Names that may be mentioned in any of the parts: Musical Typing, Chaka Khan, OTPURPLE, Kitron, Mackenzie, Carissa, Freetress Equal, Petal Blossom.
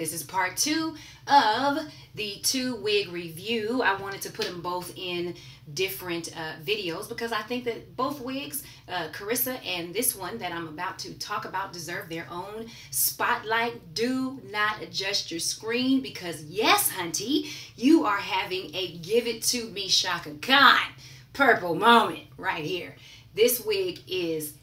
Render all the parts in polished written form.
This is part two of the two wig review. I wanted to put them both in different videos because I think that both wigs, Carissa and this one that I'm about to talk about, deserve their own spotlight. Do not adjust your screen because yes, hunty, you are having a give it to me Chaka Khan purple moment right here. This wig is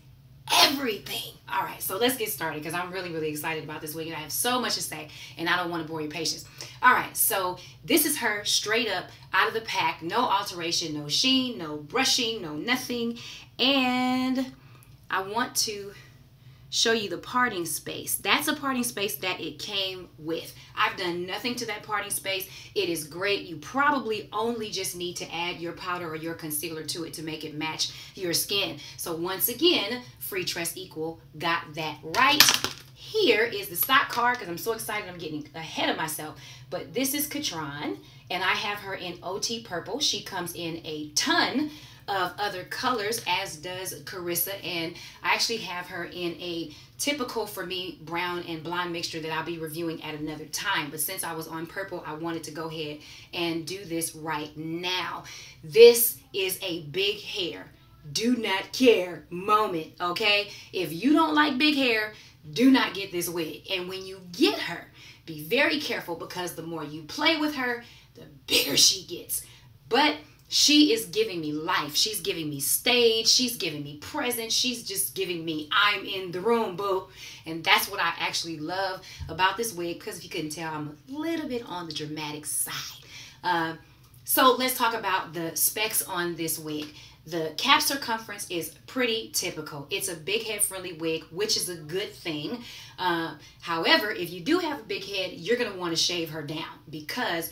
everything. All right, so let's get started because I'm really excited about this wig and I have so much to say and I don't want to bore your patience. All right, so this is her straight up out of the pack, no alteration, no sheen, no brushing, no nothing. And I want to show you the parting space. That's a parting space that it came with. I've done nothing to that parting space. It is great. You probably only just need to add your powder or your concealer to it to make it match your skin. So once again, Freetress Equal got that right. Here is the stock card because I'm so excited I'm getting ahead of myself. But this is Kitron and I have her in OT Purple. She comes in a ton of other colors, as does Carissa, and I actually have her in a typical for me brown and blonde mixture that I'll be reviewing at another time, but since I was on purple I wanted to go ahead and do this right now. This is a big hair do not care moment, okay? If you don't like big hair, do not get this wig. And when you get her, be very careful because the more you play with her, the bigger she gets. But she is giving me life. She's giving me stage. She's giving me presence. She's just giving me, I'm in the room, boo. And that's what I actually love about this wig because if you couldn't tell, I'm a little bit on the dramatic side. So let's talk about the specs on this wig. The cap circumference is pretty typical. It's a big head friendly wig, which is a good thing. However, if you do have a big head, you're going to want to shave her down because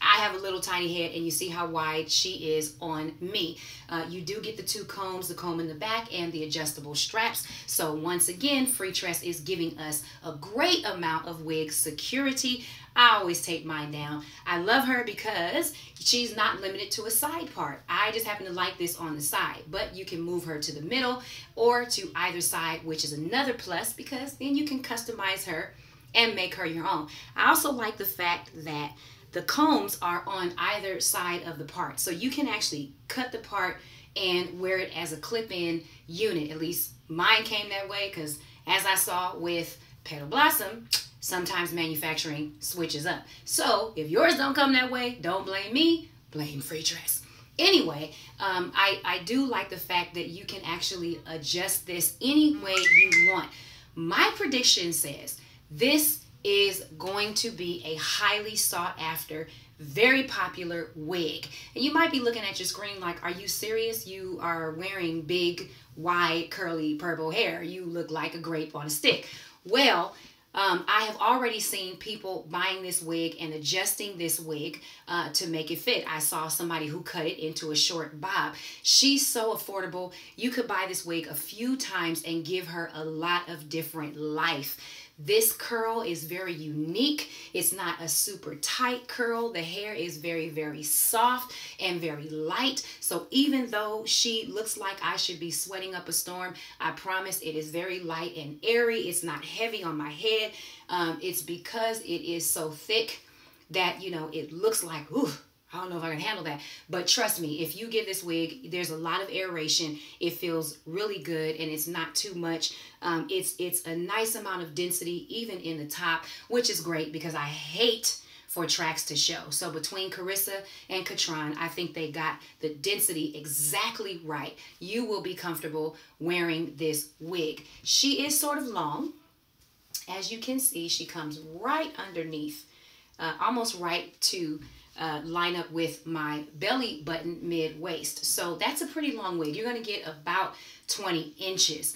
I have a little tiny head and you see how wide she is on me. You do get the two combs, the comb in the back and the adjustable straps. So once again, Freetress is giving us a great amount of wig security. I always take mine down. I love her because she's not limited to a side part. I just happen to like this on the side, but you can move her to the middle or to either side, which is another plus because then you can customize her and make her your own. I also like the fact that the combs are on either side of the part. So you can actually cut the part and wear it as a clip-in unit. At least mine came that way because as I saw with Petal Blossom, sometimes manufacturing switches up. So if yours don't come that way, don't blame me, blame Freetress. Anyway, I do like the fact that you can actually adjust this any way you want. My prediction says this is going to be a highly sought after, very popular wig. And you might be looking at your screen like, are you serious? You are wearing big, wide, curly, purple hair. You look like a grape on a stick. Well, I have already seen people buying this wig and adjusting this wig to make it fit. I saw somebody who cut it into a short bob. She's so affordable. You could buy this wig a few times and give her a lot of different life. This curl is very unique. It's not a super tight curl. The hair is very soft and very light. So even though she looks like I should be sweating up a storm, I promise it is very light and airy. It's not heavy on my head. It's because it is so thick that, you know, it looks like, ooh, I don't know if I can handle that. But trust me, if you get this wig, there's a lot of aeration. It feels really good and it's not too much. It's a nice amount of density even in the top, which is great because I hate for tracks to show. So between Carissa and Kitron, I think they got the density exactly right. You will be comfortable wearing this wig. She is sort of long. As you can see, she comes right underneath, almost right to line up with my belly button mid-waist. So that's a pretty long wig. You're going to get about 20 inches.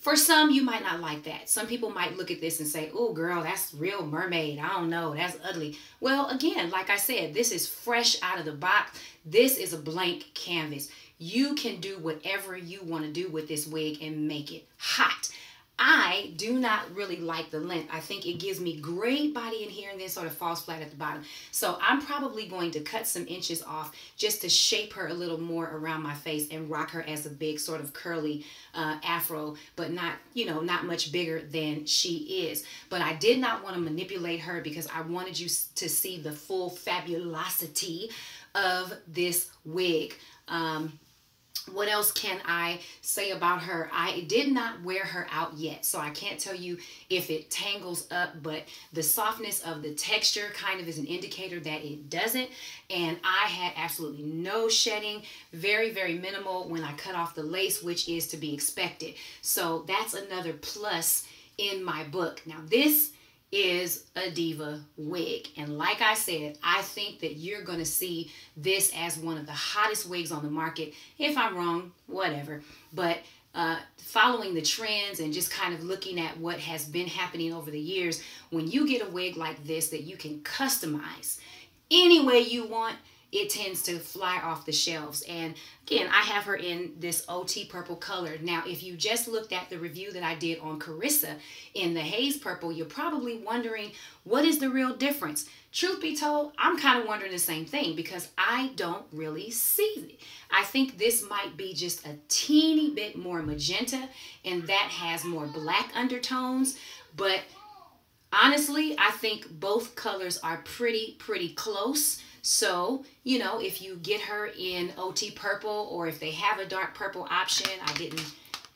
For some, you might not like that. Some people might look at this and say, oh girl, that's real mermaid. I don't know. That's ugly. Well, again, like I said, this is fresh out of the box. This is a blank canvas. You can do whatever you want to do with this wig and make it hot. I do not really like the length. I think it gives me great body in here and then sort of falls flat at the bottom. So I'm probably going to cut some inches off just to shape her a little more around my face and rock her as a big sort of curly afro, but not, you know, not much bigger than she is. But I did not want to manipulate her because I wanted you to see the full fabulosity of this wig. What else can I say about her? I did not wear her out yet, so I can't tell you if it tangles up, but the softness of the texture kind of is an indicator that it doesn't. And I had absolutely no shedding, very, very minimal when I cut off the lace, which is to be expected. So that's another plus in my book. Now this is a diva wig, and like I said, I think that you're gonna see this as one of the hottest wigs on the market. If I'm wrong, whatever, but following the trends and just kind of looking at what has been happening over the years, when you get a wig like this that you can customize any way you want, it tends to fly off the shelves. And again, I have her in this OT purple color. Now, if you just looked at the review that I did on Carissa in the haze purple, you're probably wondering, what is the real difference? Truth be told, I'm kind of wondering the same thing because I don't really see it. I think this might be just a teeny bit more magenta and that has more black undertones, but honestly, I think both colors are pretty close. So, you know, if you get her in OT purple, or if they have a dark purple option, I didn't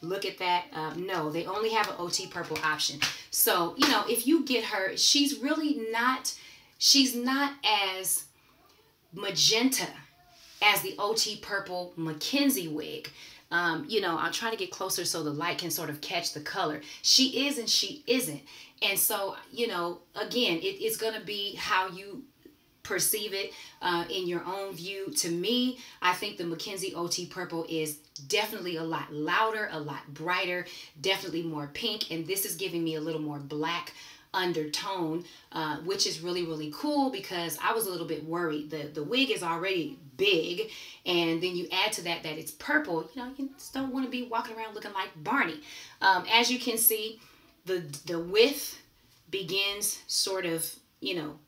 look at that. No, they only have an OT purple option. So, you know, if you get her, she's really not, she's not as magenta as the OT purple Mackenzie wig. You know, I'll try to get closer so the light can sort of catch the color. She is and she isn't. And so, you know, again, it's going to be how you perceive it in your own view. To me, I think the Mackenzie OT purple is definitely a lot louder, a lot brighter, definitely more pink, and this is giving me a little more black undertone, which is really cool because I was a little bit worried. The wig is already big, and then you add to that that it's purple. You know, you just don't want to be walking around looking like Barney. As you can see, the width begins sort of, you know,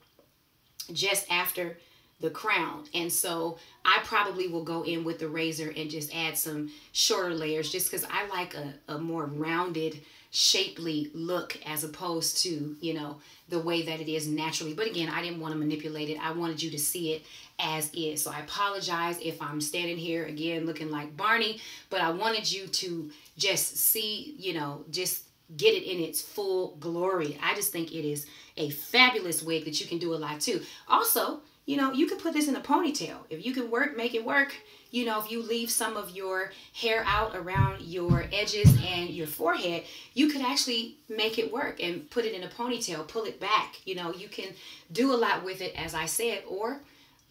just after the crown, and so I probably will go in with the razor and just add some shorter layers just because I like a more rounded, shapely look as opposed to, you know, the way that it is naturally. But again, I didn't want to manipulate it. I wanted you to see it as is. So I apologize if I'm standing here again looking like Barney, but I wanted you to just see, you know, just get it in its full glory. I just think it is a fabulous wig that you can do a lot to. Also, you know, you can put this in a ponytail. If you can work, make it work. You know, if you leave some of your hair out around your edges and your forehead, you could actually make it work and put it in a ponytail, pull it back. You know, you can do a lot with it, as I said, or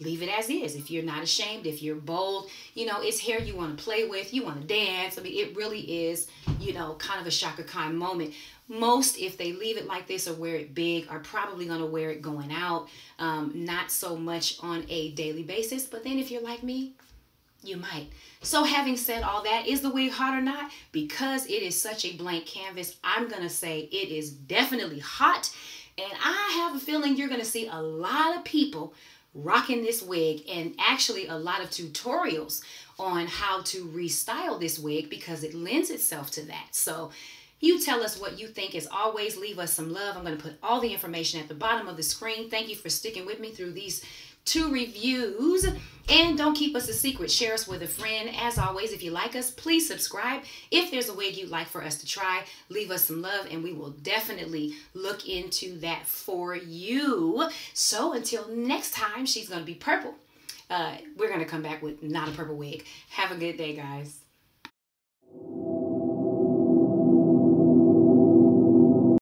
leave it as is. If you're not ashamed, if you're bold, you know, it's hair you want to play with, you want to dance. I mean, it really is, you know, kind of a Chaka Khan moment. Most, if they leave it like this or wear it big, are probably going to wear it going out, not so much on a daily basis. But then if you're like me, you might. So having said all that, is the wig hot or not? Because it is such a blank canvas, I'm going to say it is definitely hot. And I have a feeling you're going to see a lot of people rocking this wig, and actually a lot of tutorials on how to restyle this wig because it lends itself to that. So you tell us what you think. As always, leave us some love. I'm going to put all the information at the bottom of the screen. Thank you for sticking with me through these two reviews, and don't keep us a secret. Share us with a friend. As always, if you like us, please subscribe. If there's a wig you'd like for us to try, leave us some love and we will definitely look into that for you. So until next time, she's going to be purple. We're going to come back with not a purple wig. Have a good day, guys.